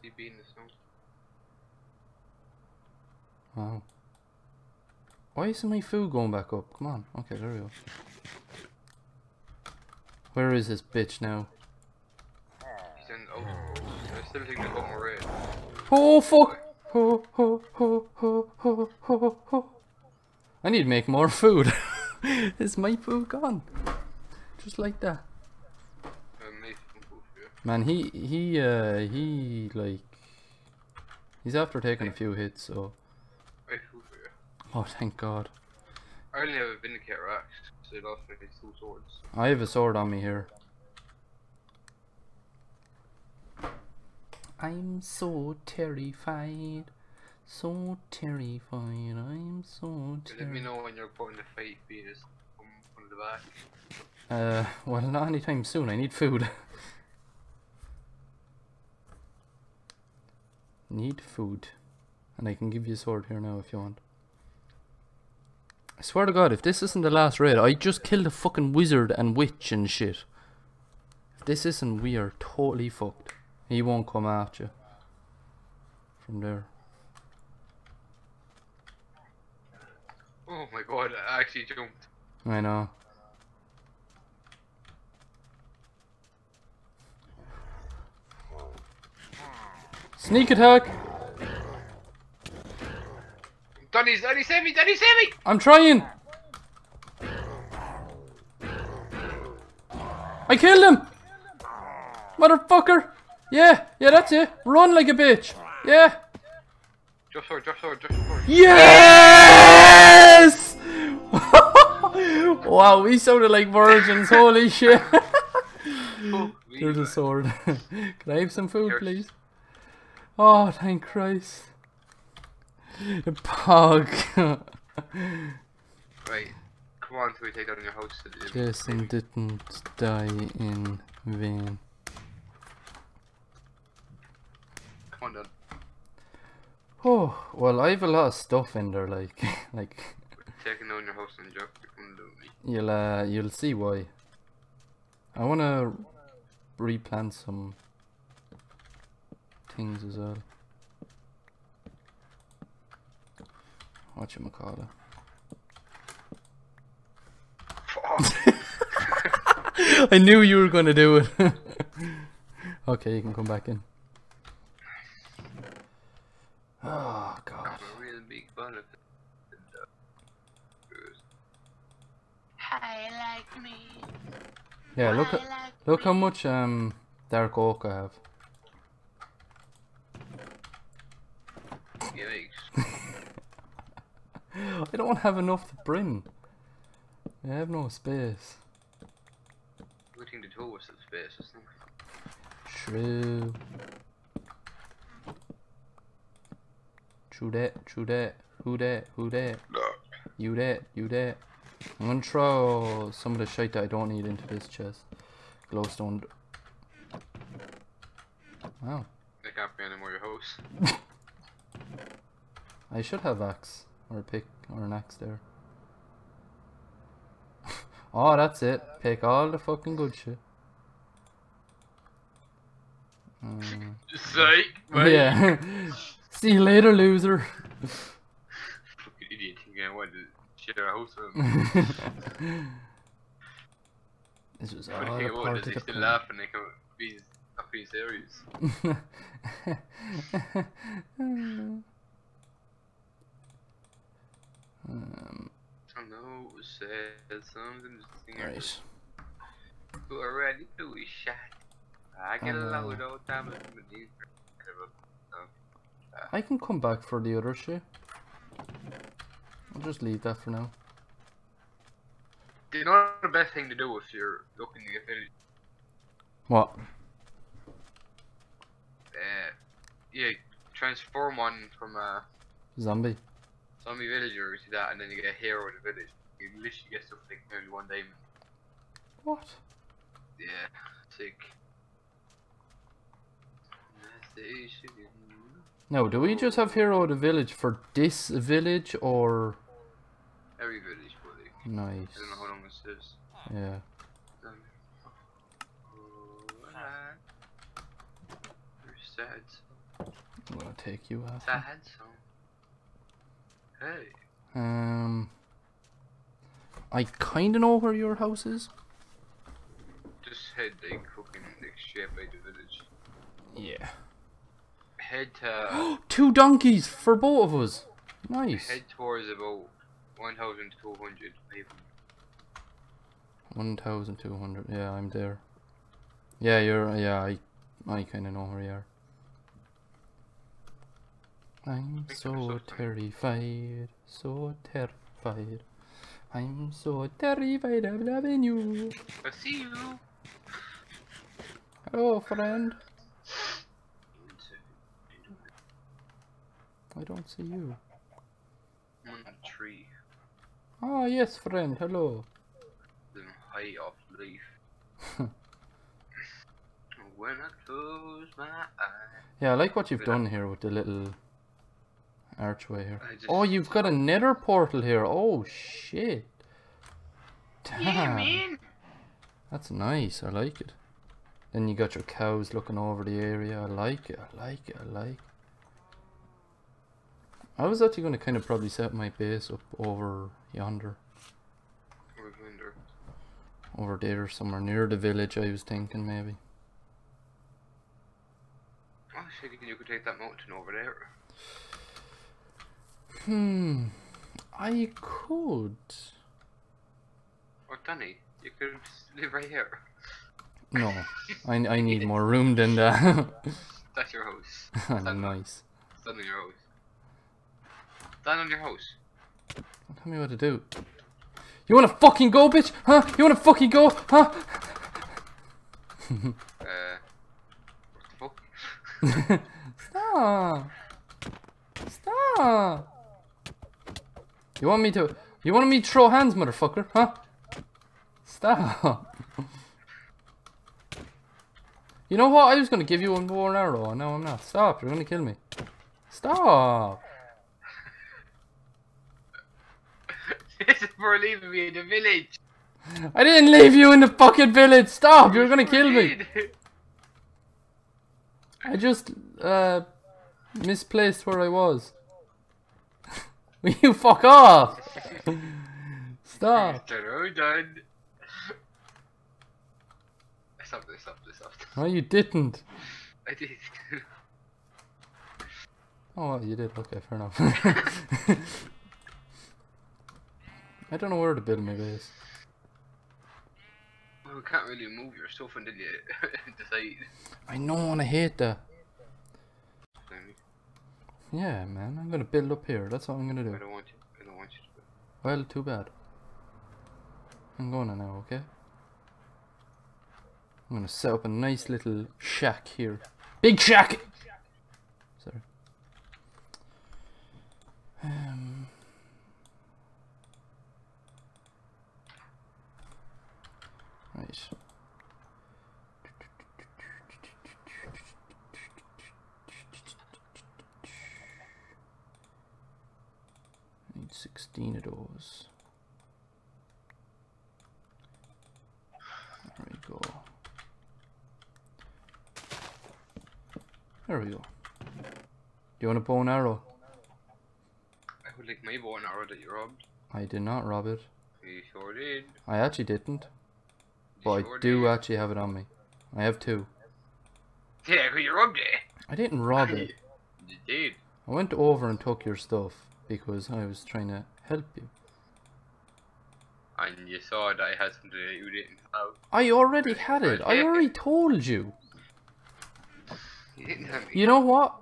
He beat us home. Wow. Why isn't my food going back up? Come on. Okay, there we go. Where is this bitch now? He's in. Oh, I still think they're going red. Oh fuck! Oh, oh, oh, oh, oh, oh, oh. I need to make more food. Is my food gone? Just like that. Man, he he uh he like he's after taking a few hits, so. Oh, thank God. I only have a vindicator axe, so last week it's all swords. I have a sword on me here. I'm so terrified. So terrified. I'm so terrified. Let me know when you're putting the fight Venus from, from the back. Uh, well, not anytime soon. I need food. Need food. And I can give you a sword here now if you want. I swear to God, if this isn't the last raid, I just killed a fucking wizard and witch and shit. If this isn't, we are totally fucked. He won't come at you from there. Oh my God, I actually jumped. I know. Sneak attack! Donny, Donny, save me! Donny, save me! I'm trying! I killed him! Motherfucker! Yeah, yeah, that's it! Run like a bitch! Yeah! Just sword, just sword, just sword! Yes! Wow, we sounded like virgins, holy shit! There's a sword. Can I have some food, please? Oh, thank Christ. Pog. Right, come on till we take down your house. Jason didn't die in vain. Come on, Dad. Oh, well, I have a lot of stuff in there, like, like. We're taking down your house and Jeff, you're coming down me. You'll, uh, you'll see why. I wanna replant some things as well. Whatchamacallit. I knew you were gonna do it. Okay, you can come back in. Oh God. I like me. Yeah, look at, look how much um dark oak I have. I don't have enough to bring. I have no space. Looking to tool was the space, isn't it? True. True that, true that. Who that, who that? No. You that, you that. I'm gonna throw some of the shite that I don't need into this chest. Glowstone. Wow. There can't be any more your house. I should have axe. Or a pick, or an axe there. Oh, that's it. Pick all the fucking good shit. Uh, Psych, mate. Yeah. See you later, loser. Fucking idiot. Again, why did share a house with him? This was all a part of the plan. They still laugh and they come be fucking serious. Um, I know it says something to right. Who are ready to be shot. I get um, a load of damage from these. I can come back for the other shit. I'll just leave that for now. You know the best thing to do if you're looking to get finished? What? Uh, yeah, transform one from a zombie. Zombie villager, you see that, and then you get a hero in the village. You literally get something only one diamond. What? Yeah, sick. No, do we just have hero of the village for this village or every village, buddy? Nice. I don't know how long this is. Yeah. I'm gonna take you out. Hey. Um, I kind of know where your house is. Just head like fucking next shape by the village. Yeah. Head to. Two donkeys for both of us. Nice. Head towards about one thousand two hundred people. One thousand two hundred. Yeah, I'm there. Yeah, you're. Yeah, I. I kind of know where you are. I'm so terrified, so terrified. I'm so terrified of loving you. I see you. Hello, friend. I don't see you. I'm on a tree. Ah, yes, friend. Hello. The height of leaf. When I close my eyes. Yeah, I like what you've done here with the little archway here. Oh, you've got a nether portal here. Oh, shit. Damn. Yeah, man. That's nice. I like it. Then you got your cows looking over the area. I like it. I like it. I like it. I was actually going to kind of probably set my base up over yonder. Over yonder. Over there, somewhere near the village, I was thinking maybe. Actually, you could take that mountain over there. Hmm. I could. Or Danny, you could live right here. No, I, I need more room than that. That's your house. That's nice. Stand on your house. Stand on your house. Don't tell me what to do. You wanna fucking go, bitch? Huh? You wanna fucking go? Huh? uh. Stop! Stop! You want me to? You want me to throw hands, motherfucker? Huh? Stop! You know what? I was gonna give you one more arrow, and now I'm not. Stop! You're gonna kill me. Stop! This is for leaving me in the village. I didn't leave you in the fucking village. Stop! You're gonna kill me. I just uh, misplaced where I was. Will you fuck off? Stop. Stop this, stop this, stop this. No, you didn't. I did. Oh, well, you did. Okay, fair enough. I don't know where to build my base. You can't really move your stuff until you decide. I know, and I hate that. Yeah, man, I'm gonna build up here. That's what I'm gonna do. I don't want you. I don't want you to. Well, too bad. I'm gonna now, okay? I'm gonna set up a nice little shack here. Big shack. Big shack. Sorry. Um. Right. I need sixteen of those. There we go. There we go. Do you want a bow and arrow? I would like my bow and arrow that you robbed. I did not rob it. You sure did. I actually didn't. But I do actually have it on me. I have two. Yeah, because you robbed it. I didn't rob it. You did. I went over and took your stuff because I was trying to help you. And you saw that I had something that you didn't have. I already had it. I already told you. You didn't have me. You know what?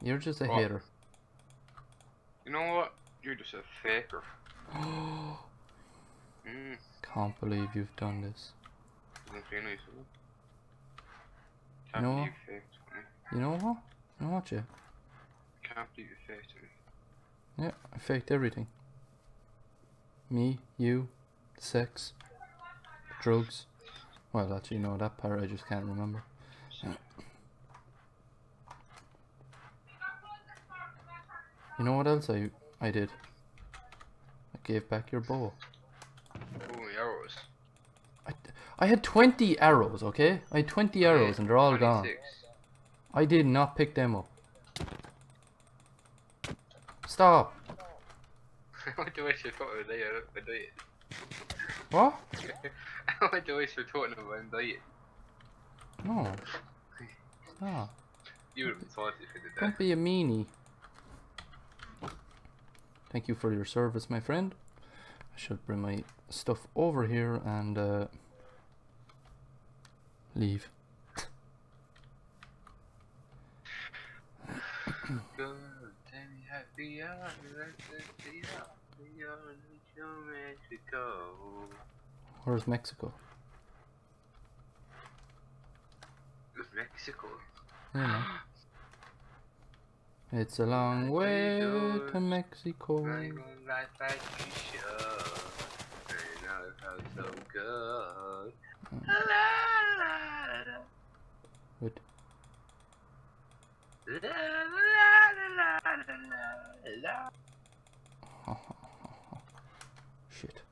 You're just a what? hater. You know what? You're just a faker. mm. Can't believe you've done this. You know what? You know what? You know what, Jeff? Can't believe you faked me. Yeah, I faked everything. Me, you, sex, drugs. Well, actually, no, that part I just can't remember. Yeah. You know what else I I did? I gave back your bow. I, I had twenty arrows, okay? I had twenty arrows and they're all gone. I did not pick them up. Stop! I want to waste your totem and I'm dying. What? I want to waste your totem and I'm dying. No. Stop. You would have been sorted if you did that. Don't be a meanie. Thank you for your service, my friend. I should bring my stuff over here and uh, leave. Where's Mexico? Mexico? Yeah. It's a long way to Mexico. What? Shit.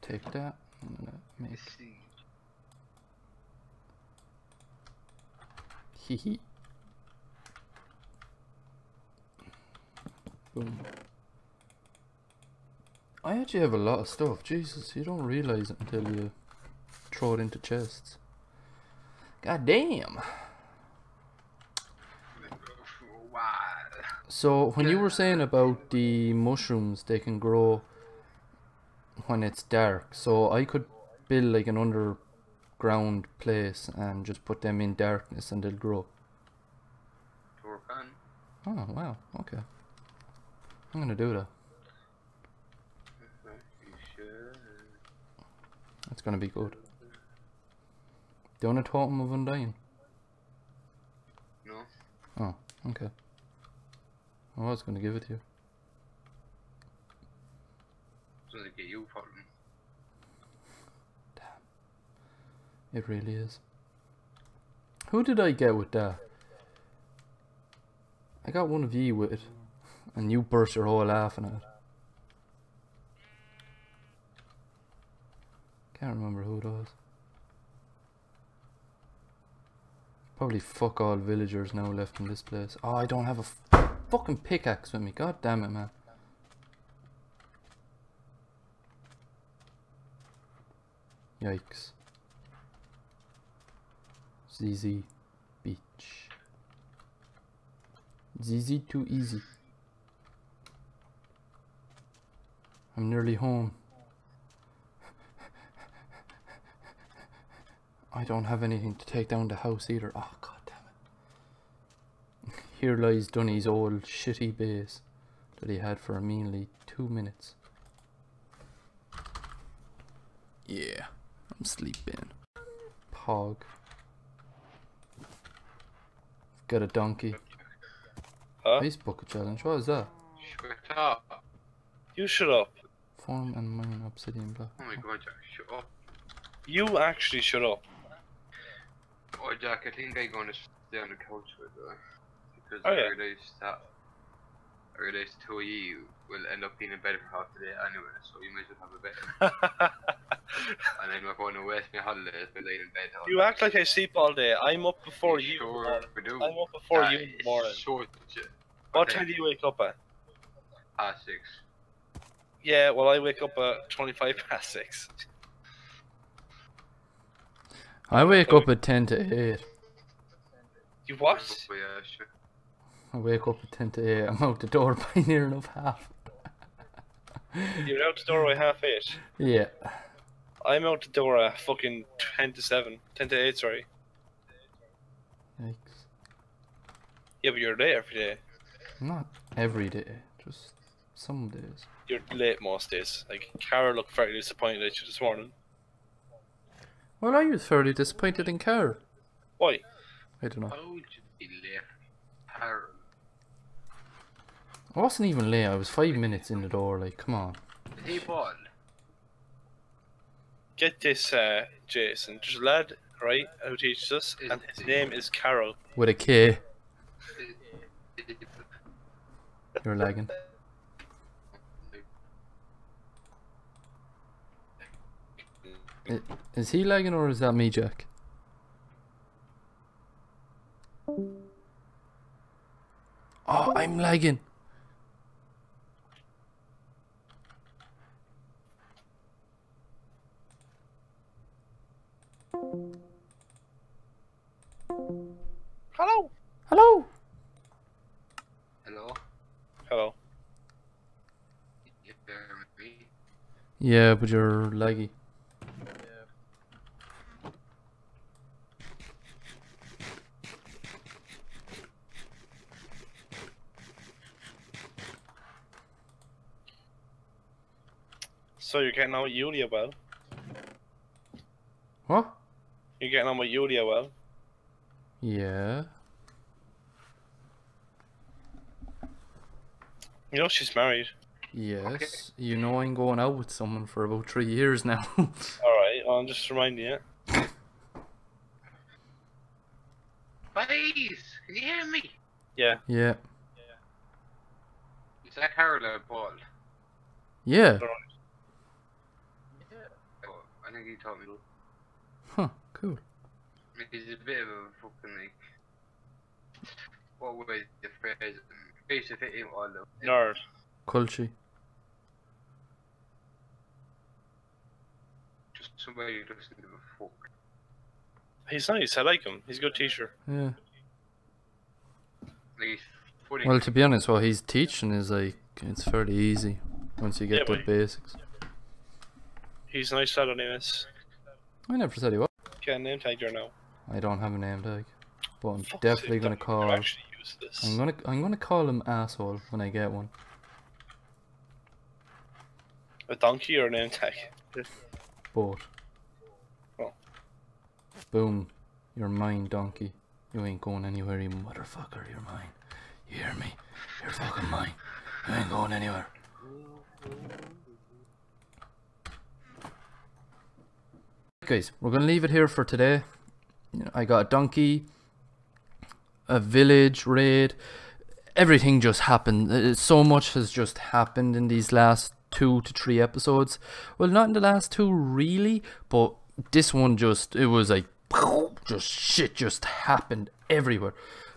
Take that. I'm gonna make. Hehe. Boom. I actually have a lot of stuff. Jesus, you don't realize it until you throw it into chests. God damn. So when you were saying about the mushrooms, they can grow when it's dark. So I could build like an underground place and just put them in darkness and they'll grow. Oh wow, okay. I'm gonna do that. That's gonna be good. Doing a totem of undying? No. Oh, okay. I was gonna give it to you. It's gonna get you problem. Damn. It really is. Who did I get with that? I got one of ye with it. And you burst your whole laughing at it. Can't remember who it was. Probably fuck all villagers now left in this place. Oh, I don't have a f fucking pickaxe with me. God damn it, man. Yikes. Z Z Beach. Z Z too easy. I'm nearly home. I don't have anything to take down the house either. Oh god damn it. Here lies Dunny's old shitty base that he had for a meanly two minutes. Yeah, I'm sleeping. Pog. Got a donkey. Huh? Ice bucket challenge, what is that? Shut up. You shut up. Form and mine obsidian block. Oh my god, shut up. You actually shut up. Oh Jack, I think I'm going to stay on the couch with her. Because oh, yeah. I realised that I realised two of you will end up being in bed for half the day anyway, so you might as well have a bed. And then we're going to waste my holidays by laying in bed all You day. Act like I sleep all day, I'm up before you, you sure we do. I'm up before that you in the morning. So what time do you wake up at? Half six. Yeah, well I wake up at twenty-five past six. I wake up at ten to eight. You what? I wake up at ten to eight. I'm out the door by near enough half. You're out the door by half eight? Yeah. I'm out the door at fucking ten to seven. ten to eight, sorry. Yikes. Yeah, but you're late every day. Not every day, just some days. You're late most days. Like, Carol looked very disappointed at you this morning. Well, I was fairly disappointed in Carol. Why? I don't know. How would you be late, Carol? I wasn't even late, I was five minutes in the door, like, come on. Hey, Paul. Get this, uh, Jason. There's a lad, right, who teaches us, and his name is Carol. With a K. You're lagging. Is he lagging or is that me, Jack? Oh, I'm lagging. Hello. Hello. Hello. Hello. Yeah, but you're laggy. So you get know Yulia well? Huh? You get on with Yulia well? Yeah. You know she's married. Yes. Okay. You know I'm going out with someone for about three years now. Alright, well, I'm just reminding you. Please, can you hear me? Yeah. Yeah. Is that Carol or Paul? Yeah. Yeah. Oh, I think he told me. Huh, cool. He's a bit of a fucking like. What was the phrase? Face to fit in all the. Nerd. Culture. Just somebody who doesn't give a fuck. He's nice, I like him. He's a good teacher. Yeah. Well, to be honest, what he's teaching is like, it's fairly easy once you get yeah, the he, basics. He's nice, I don't know this. I never said he was. You got a name tag there now? I don't have a name tag. But I'm Fuck definitely gonna call him. I'm gonna I'm gonna call him asshole when I get one. A donkey or a name tag? Both. Boom, you're mine, donkey. You ain't going anywhere, you motherfucker. You're mine. You hear me? You're fucking mine. You ain't going anywhere. Guys, we're gonna leave it here for today. I got a donkey, a village raid. Everything just happened. So much has just happened in these last two to three episodes. Well, not in the last two really, but this one just, it was like, just shit just happened everywhere.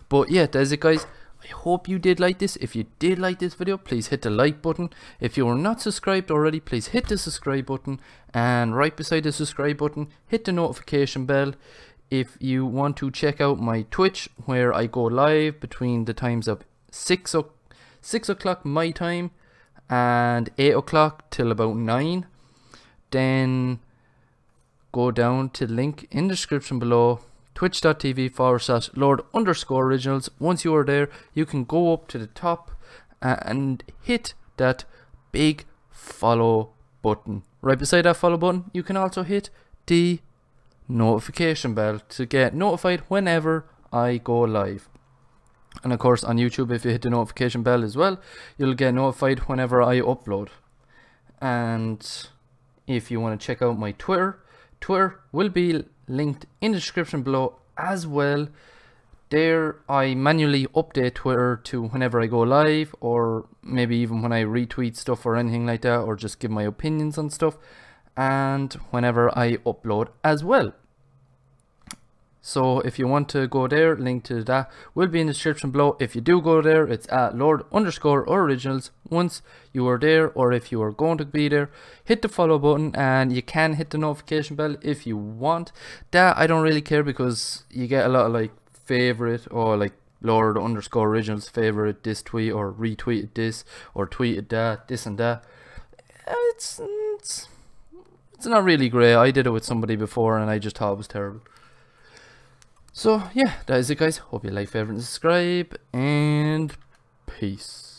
But yeah, that's it guys. I hope you did like this. If you did like this video, please hit the like button. If you are not subscribed already, please hit the subscribe button, and right beside the subscribe button, hit the notification bell. If you want to check out my Twitch, where I go live between the times of six o six o'clock my time and eight o'clock till about nine, then go down to the link in the description below, twitch dot t v forward slash lord underscore originals. Once you are there, you can go up to the top and hit that big follow button. Right beside that follow button, you can also hit the notification bell to get notified whenever I go live. And of course on YouTube, if you hit the notification bell as well, you'll get notified whenever I upload. And if you want to check out my Twitter, Twitter will be linked in the description below as well. There I manually update Twitter to whenever I go live, or maybe even when I retweet stuff or anything like that, or just give my opinions on stuff, and whenever I upload as well. So if you want to go there, link to that will be in the description below. If you do go there, it's at Lord underscore originals. Once you are there, or if you are going to be there, hit the follow button, and you can hit the notification bell if you want. That I don't really care, because you get a lot of like favorite, or like Lord underscore originals favorite this tweet, or retweeted this, or tweeted that, this and that. It's, it's, it's not really great. I did it with somebody before and I just thought it was terrible. So yeah, that is it guys. Hope you like, favorite and subscribe, and peace.